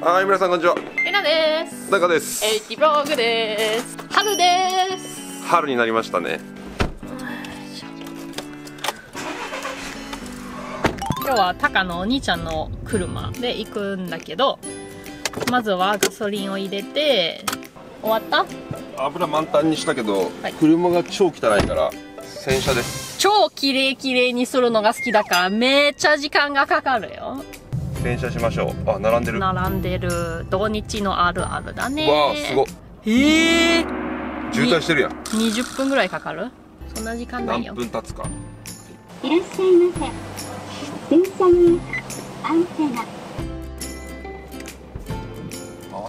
はい、皆さんこんにちは。えなです。中です。エイティブログです。春です。春になりましたね。今日はタカのお兄ちゃんの車で行くんだけど、まずはガソリンを入れて。終わった？油満タンにしたけど、はい、車が超汚いから洗車です。超きれいきれいにするのが好きだからめっちゃ時間がかかるよ。洗車しましょう。あ、並んでる。並んでる。土日のあるあるだね。わあ、すごっ。ええー。渋滞してるやん。20分ぐらいかかる？そんな時間ないよ。何分経つか。いらっしゃいませ。電車に安全な。あ、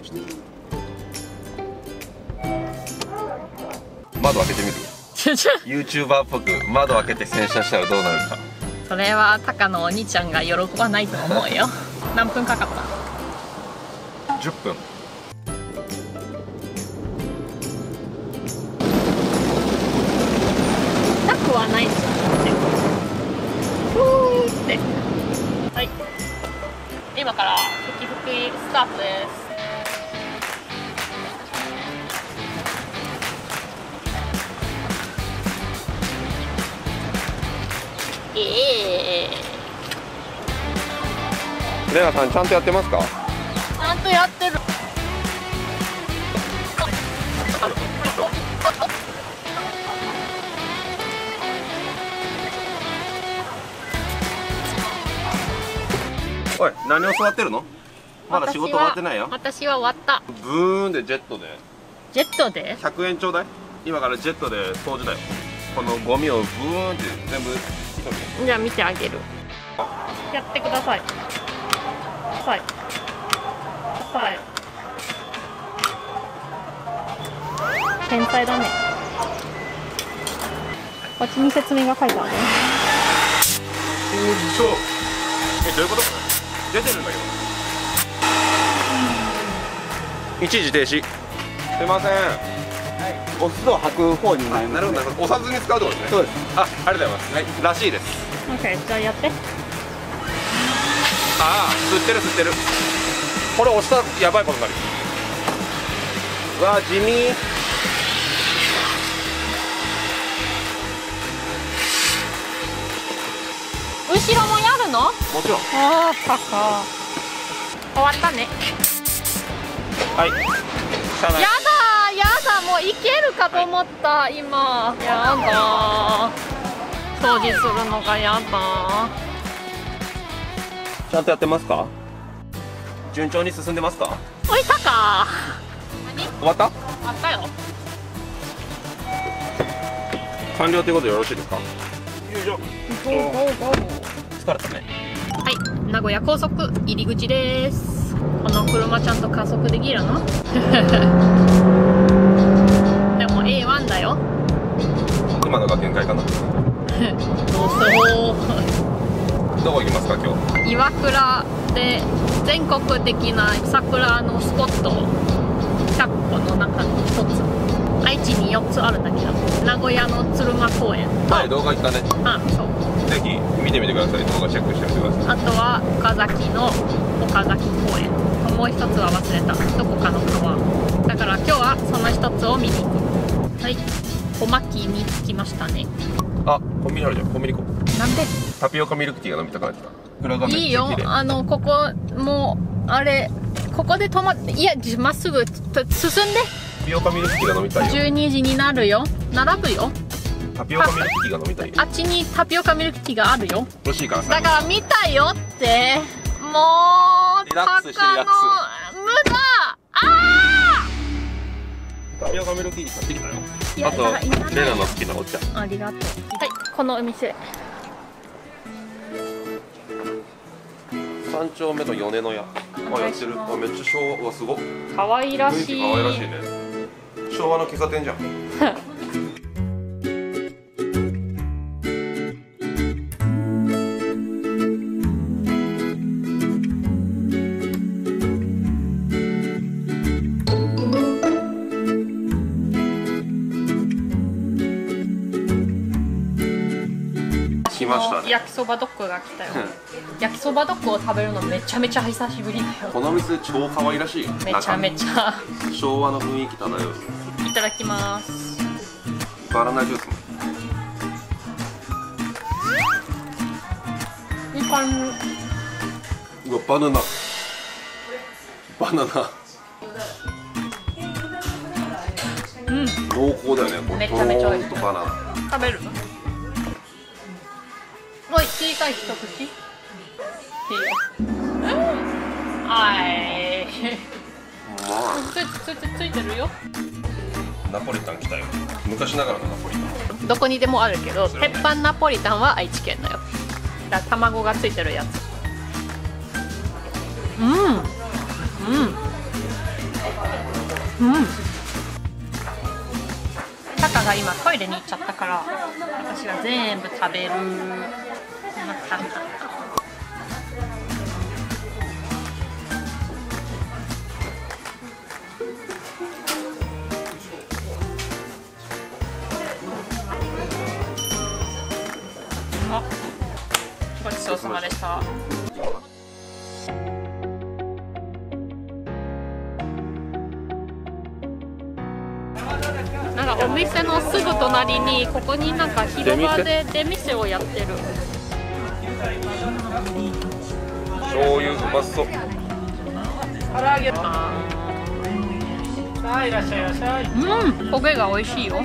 ちょっと。窓開けてみる。YouTuber っぽく窓開けて洗車したらどうなるか。それはタカのお兄ちゃんが喜ばないと思うよ。何分かかった？10分。なくはないじゃん。ふーって。はい。今からふきふきスタートです。レナさんちゃんとやってますか？ちゃんとやってる。おい、何を座ってるの？まだ仕事終わってないよ。私は終わった。ブーンでジェットで。ジェットで？100円ちょうだい。今からジェットで掃除だよ。このゴミをブーンって全部。じゃあ見てあげる。やってください。はい。はい。天才だね。こっちに説明が書いてあるね。え、どういうこと？出てるんだけど。一時停止。すいません。お酢を吐く方になります。なるほど、なるほど。お札に使うところですね。そうです。あ、ありがとうございます。はい、らしいです。オッケー、じゃあやって。ああ、吸ってる吸ってる。これ押したらやばいことになる。うわ、地味。後ろもやるの？もちろん。ああ、はは。終わったね。はい。車内。やだ。やだ、もういけるかと思った、はい、今やだ掃除するのがやだ。ちゃんとやってますか？順調に進んでますか？おい、タカ終わった？終わったよ。完了ということでよろしいですか？よいしょ。疲れたね。はい、名古屋高速入り口です。この車ちゃんと加速できるの？今のが限界かな。どうどこ行きますか今日？岩倉で全国的な桜のスポット100個の中の1つ。愛知に4つあるんだけど、名古屋の鶴間公園。はい、動画行ったね。そう。ぜひ見てみてください。動画チェックしてみてください。あとは岡崎の岡崎公園。もう一つは忘れた。どこかの川。だから今日はその一つを見に行く。はい。小牧に着きましたね。あ、コンビニあるじゃん、コンビニ行こう。なんで？タピオカミルクティーが飲みたくなってた。いいよ、ここもうあれ、ここで止まって、いや、まっすぐ進んで。タピオカミルクティーが飲みたいよ。12時になるよ、並ぶよ。タピオカミルクティーが飲みたいよ。あっちにタピオカミルクティーがあるよ。欲しいから。だから見たよって、もう。リラックスしてリラックス。無駄。タピオカミルクティー買ってきたよ。あとレナの好きなお茶。ありがとう。はい、このお店。3丁目の米の屋。あ、やってる。あ、めっちゃ昭和。わ、すごっ。可愛らしい。可愛らしいね。昭和の喫茶店じゃん。の焼きそばドッグが来たよ。焼きそばドッグを食べるのめちゃめちゃ久しぶりだよ。この店超可愛らしい。めちゃめちゃ昭和の雰囲気漂う。いただきます。バナナジュースも。いい感じ。うわ、バナナ。バナナ。うん、濃厚だよね。めちゃめちゃ美味しい。バナナ。食べる。おい、小さい一口。いいよ。はい。ついてるよ。ナポリタン来たよ。昔ながらのナポリタン。どこにでもあるけど、鉄板ナポリタンは愛知県だよ。だから卵がついてるやつ。うん。うん。うん。タカが今トイレに行っちゃったから私が全部食べる。ごちそうさまでした。なんかお店のすぐ隣にここになんか広場で出店をやってる。醤油うまそう。唐揚げ。さあいらっしゃいいらっしゃい。うん、焦げが美味しいよ。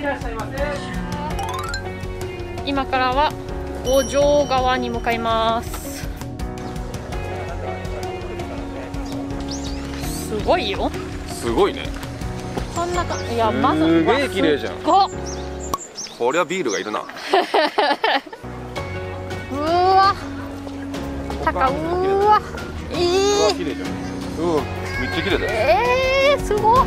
今からは五条川に向かいます。すごいよ。すごいね。こんなか、いや、まず、すげえ綺麗じゃん。こりゃビールがいるな。うわ。高、うわ。いい。綺麗じゃん。うん、めっちゃ綺麗だよ。すごい。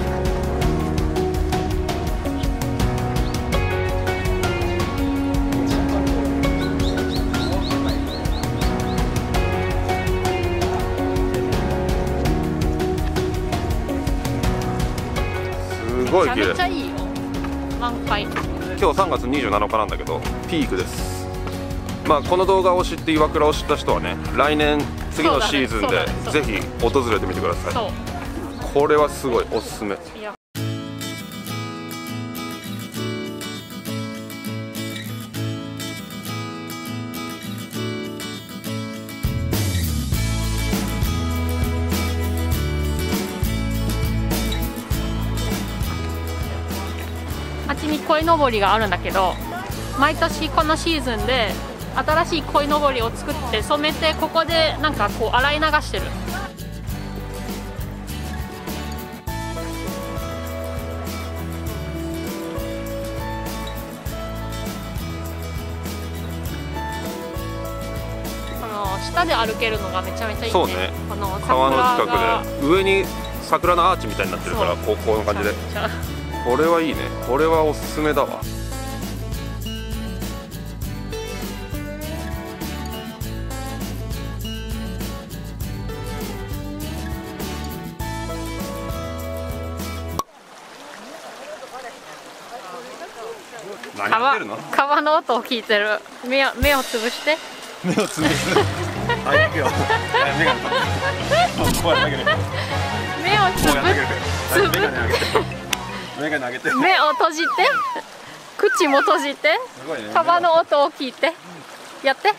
めちゃめちゃいいよ。満開。今日3月27日なんだけどピークです。まあこの動画を知って岩倉を知った人はね、来年次のシーズンでぜひ訪れてみてください。これはすごいおすすめ。鯉のぼりがあるんだけど、毎年このシーズンで新しい鯉のぼりを作って染めて、ここでなんかこう洗い流してる。この下で歩けるのがめちゃめちゃいいね。そうね。この川の近くで上に桜のアーチみたいになってるから、こういう感じで。これはいいね。これはおすすめだわ。何してるの？川の音を聞いてる。目をつぶして。目をつぶして。はい、行くよ。目をつぶ。目を閉じて、口も閉じて、川の音を聞いて、やって。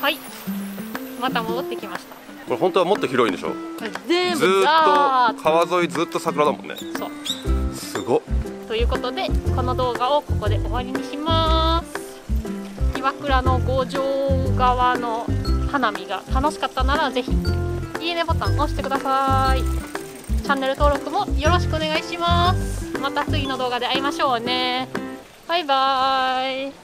はい、また戻ってきました。これ本当はもっと広いんでしょ。全部ずっと川沿いずっと桜だもんね。そう。すごっ。ということでこの動画をここで終わりにします。岩倉の五条川の花見が楽しかったならぜひいいねボタンを押してください。チャンネル登録もよろしくお願いします。また次の動画で会いましょうね。バイバーイ。